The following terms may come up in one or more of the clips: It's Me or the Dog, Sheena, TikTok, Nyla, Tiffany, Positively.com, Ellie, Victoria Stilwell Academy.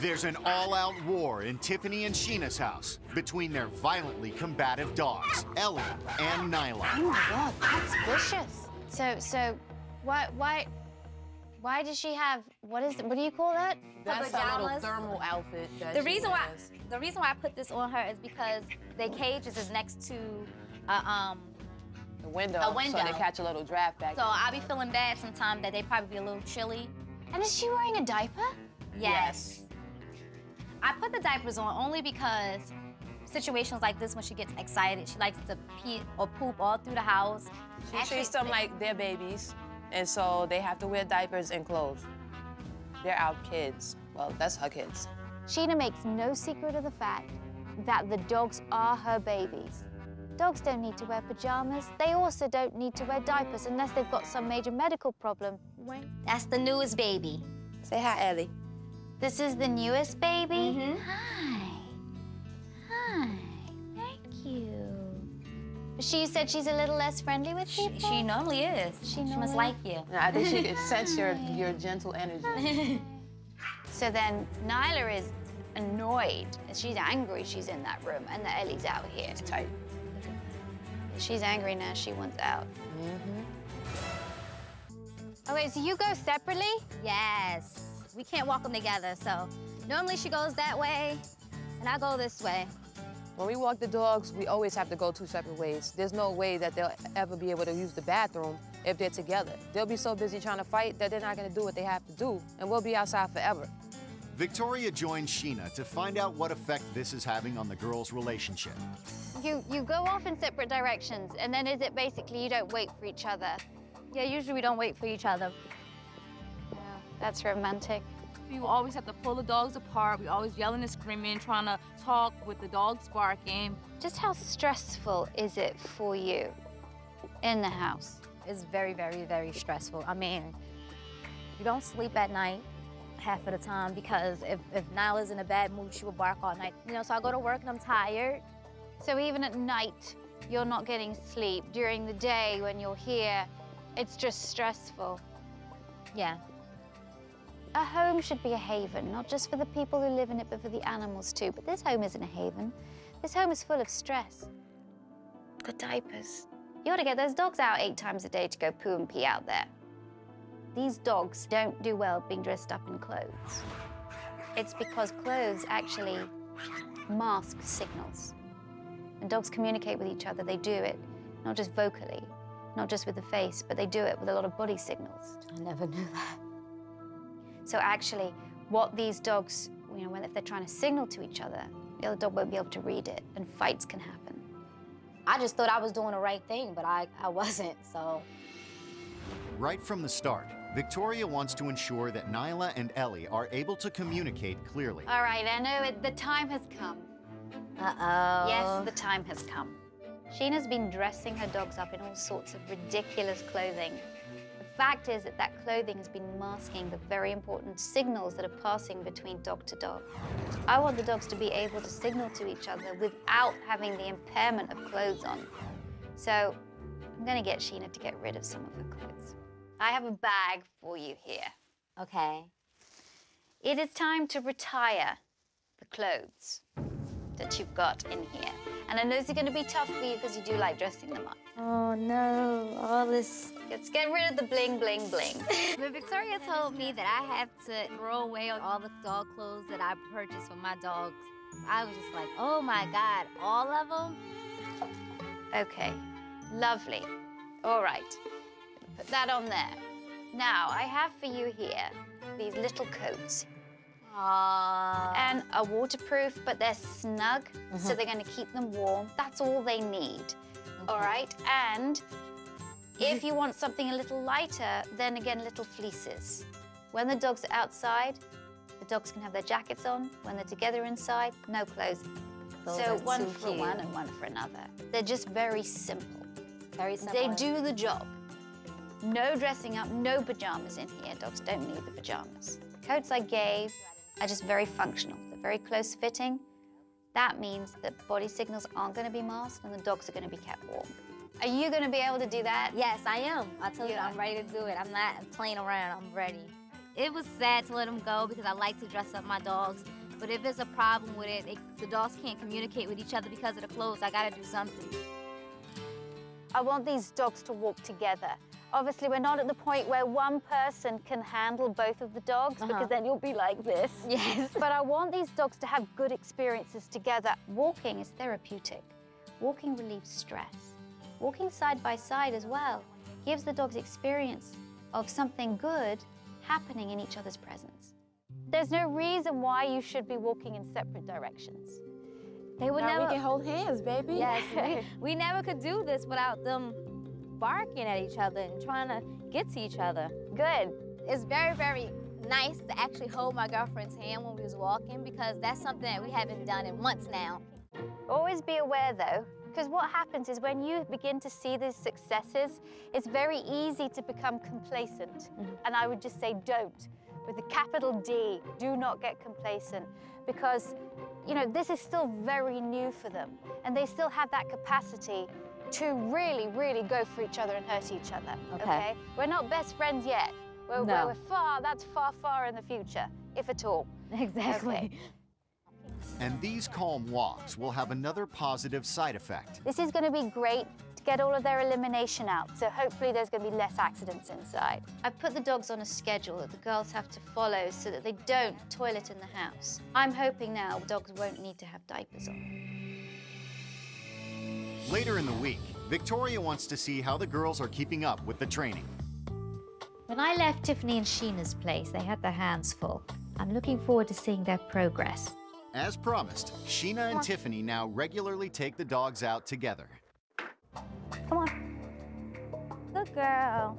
There's an all-out war in Tiffany and Sheena's house between their violently combative dogs, Ellie and Nyla. Oh my God, that's vicious. So, why does she have, what do you call that? That's her little thermal outfit. The reason why I put this on her is because their cage is next to a window, so they catch a little draft back. So I'll be feeling bad sometimes that they probably be a little chilly. And is she wearing a diaper? Yes. I put the diapers on only because situations like this, when she gets excited, she likes to pee or poop all through the house. She treats them like they're babies, and so they have to wear diapers and clothes. They're our kids. Well, that's her kids. Sheena makes no secret of the fact that the dogs are her babies. Dogs don't need to wear pajamas. They also don't need to wear diapers unless they've got some major medical problem. That's the newest baby. Say hi, Ellie. This is the newest baby? Mm-hmm. Hi. Hi. Thank you. But she said she's a little less friendly with people? She normally is. She must like you. No, I think she can sense your gentle energy. So then Nyla is annoyed. She's angry she's in that room and that Ellie's out here. It's tight. She's angry now. She wants out. Mm-hmm. Oh, wait, so you go separately? Yes. We can't walk them together, so normally she goes that way, and I go this way. When we walk the dogs, we always have to go two separate ways. There's no way that they'll ever be able to use the bathroom if they're together. They'll be so busy trying to fight that they're not going to do what they have to do, and we'll be outside forever. Victoria joined Sheena to find out what effect this is having on the girls' relationship. You go off in separate directions, and then is it basically you don't wait for each other? Yeah, usually we don't wait for each other. Yeah, that's romantic. We always have to pull the dogs apart. We're always yelling and screaming, trying to talk with the dogs barking. Just how stressful is it for you in the house? It's very, very, very stressful. I mean, you don't sleep at night half of the time because if Nyla's in a bad mood, she will bark all night. You know, so I go to work and I'm tired. So even at night, you're not getting sleep. During the day when you're here, it's just stressful. Yeah. A home should be a haven, not just for the people who live in it, but for the animals too. But this home isn't a haven. This home is full of stress. The diapers. You ought to get those dogs out 8 times a day to go poo and pee out there. These dogs don't do well being dressed up in clothes. It's because clothes actually mask signals. And dogs communicate with each other. They do it, not just vocally, not just with the face, but they do it with a lot of body signals. I never knew that. So actually, what these dogs, you know, if they're trying to signal to each other, the other dog won't be able to read it, and fights can happen. I just thought I was doing the right thing, but I wasn't, so. Right from the start, Victoria wants to ensure that Nyla and Ellie are able to communicate clearly. All right, I know the time has come. Uh-oh. Yes, the time has come. Sheena's been dressing her dogs up in all sorts of ridiculous clothing. The fact is that clothing has been masking the very important signals that are passing between dog to dog. I want the dogs to be able to signal to each other without having the impairment of clothes on. So I'm going to get Sheena to get rid of some of her clothes. I have a bag for you here. Okay. It is time to retire the clothes that you've got in here. And I know this is going to be tough for you because you do like dressing them up. Oh, no, all this. Let's get rid of the bling, bling, bling. But Victoria told me that I have to throw away all the dog clothes that I purchased for my dogs. I was just like, oh, my God, all of them? Okay, lovely. All right. Put that on there. Now, I have for you here these little coats. Aww. And are waterproof, but they're snug, so they're going to keep them warm. That's all they need, all right? And if you want something a little lighter, then again, little fleeces. When the dogs are outside, the dogs can have their jackets on. When they're together inside, no clothes. Those so one for one and one for another. They're just very simple. Very simple. They do the job. No dressing up, no pajamas in here. Dogs don't need the pajamas. Coats I gave are just very functional. They're very close-fitting. That means that body signals aren't going to be masked and the dogs are going to be kept warm. Are you going to be able to do that? Yes, I am. I'll tell you, I'm ready to do it. I'm not playing around. I'm ready. It was sad to let them go because I like to dress up my dogs. But if there's a problem with it, the dogs can't communicate with each other because of the clothes. I gotta do something. I want these dogs to walk together. Obviously, we're not at the point where one person can handle both of the dogs because then you'll be like this. Yes. But I want these dogs to have good experiences together. Walking is therapeutic. Walking relieves stress. Walking side by side as well gives the dogs experience of something good happening in each other's presence. There's no reason why you should be walking in separate directions. They would never. We can hold hands, baby. Yes, we never could do this without them barking at each other and trying to get to each other. Good. It's very, very nice to actually hold my girlfriend's hand when we was walking because that's something that we haven't done in months now. Always be aware though, because what happens is when you begin to see these successes, it's very easy to become complacent. And I would just say don't. With a capital D, do not get complacent because, you know, this is still very new for them and they still have that capacity to really, really go for each other and hurt each other, okay? We're not best friends yet. We're far, that's far, far in the future, if at all. Exactly. Okay. And these calm walks will have another positive side effect. This is gonna be great to get all of their elimination out, so hopefully there's gonna be less accidents inside. I've put the dogs on a schedule that the girls have to follow so that they don't toilet in the house. I'm hoping now dogs won't need to have diapers on. Later in the week, Victoria wants to see how the girls are keeping up with the training. When I left Tiffany and Sheena's place, they had their hands full. I'm looking forward to seeing their progress. As promised, Sheena and Tiffany now regularly take the dogs out together. Come on. Good girl.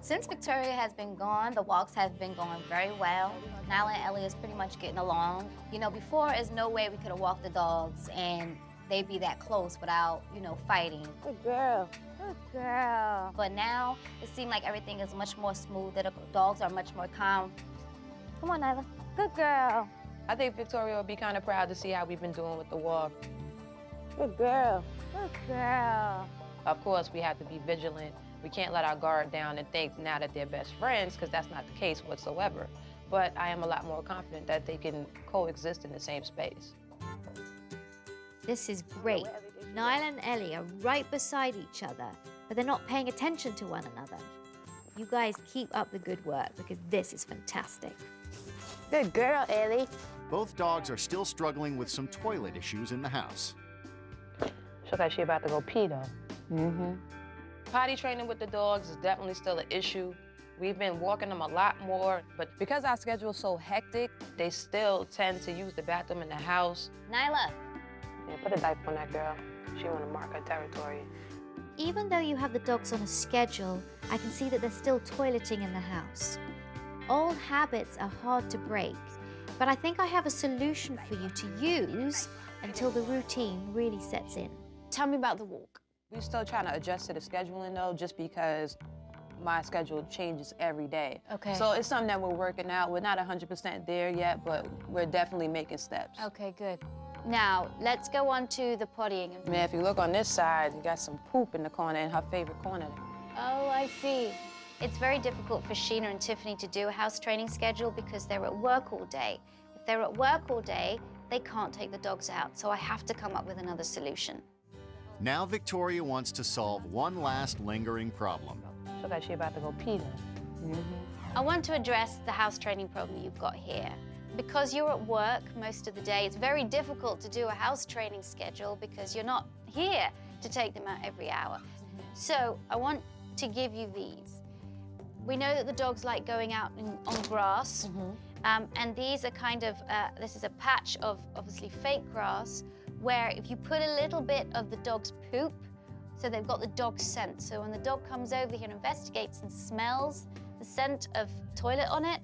Since Victoria has been gone, the walks have been going very well. Nyla and Ellie is pretty much getting along. You know, before, there's no way we could have walked the dogs and they'd be that close without, you know, fighting. Good girl, good girl. But now, it seems like everything is much more smooth, that the dogs are much more calm. Come on, Nyla, good girl. I think Victoria will be kind of proud to see how we've been doing with the walk. Good girl, good girl. Of course, we have to be vigilant. We can't let our guard down and think now that they're best friends, because that's not the case whatsoever. But I am a lot more confident that they can coexist in the same space. This is great. Nyla and Ellie are right beside each other, but they're not paying attention to one another. You guys keep up the good work because this is fantastic. Good girl, Ellie. Both dogs are still struggling with some toilet issues in the house. Looks like she's about to go pee, though. Potty training with the dogs is definitely still an issue. We've been walking them a lot more, but because our schedule's so hectic, they still tend to use the bathroom in the house. Nyla. Yeah, put a diaper on that girl. She want to mark her territory. Even though you have the dogs on a schedule, I can see that they're still toileting in the house. Old habits are hard to break, but I think I have a solution for you to use until the routine really sets in. Tell me about the walk. We're still trying to adjust to the scheduling, though, just because my schedule changes every day. Okay. So it's something that we're working out. We're not 100% there yet, but we're definitely making steps. Okay, good. Now, let's go on to the pottying. Man, if you look on this side, you got some poop in the corner, in her favorite corner. Oh, I see. It's very difficult for Sheena and Tiffany to do a house training schedule because they're at work all day. If they're at work all day, they can't take the dogs out, so I have to come up with another solution. Now Victoria wants to solve one last lingering problem. So that she's about to go pee then. I want to address the house training problem you've got here. Because you're at work most of the day, it's very difficult to do a house training schedule because you're not here to take them out every hour. So I want to give you these. We know that the dogs like going out on grass, and these are kind of, this is a patch of obviously fake grass, where if you put a little bit of the dog's poop, so they've got the dog scent. So when the dog comes over here and investigates and smells the scent of toilet on it,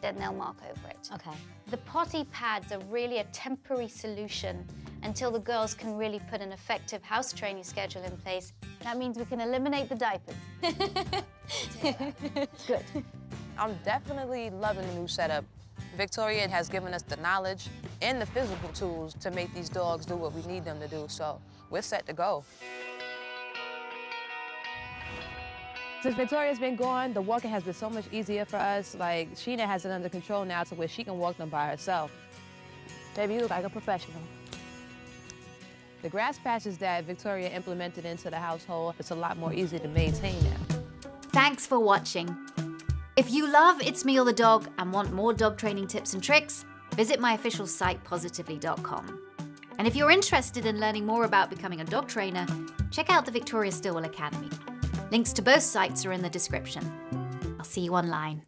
then they'll mark over it. Okay. The potty pads are really a temporary solution until the girls can really put an effective house training schedule in place. That means we can eliminate the diapers. Good. I'm definitely loving the new setup. Victoria has given us the knowledge and the physical tools to make these dogs do what we need them to do, so we're set to go. Since Victoria's been gone, the walking has been so much easier for us. Like, Sheena has it under control now to where she can walk them by herself. Baby, you look like a professional. The grass patches that Victoria implemented into the household, it's a lot more easy to maintain now. Thanks for watching. If you love It's Me or the Dog and want more dog training tips and tricks, visit my official site, Positively.com. And if you're interested in learning more about becoming a dog trainer, check out the Victoria Stilwell Academy. Links to both sites are in the description. I'll see you online.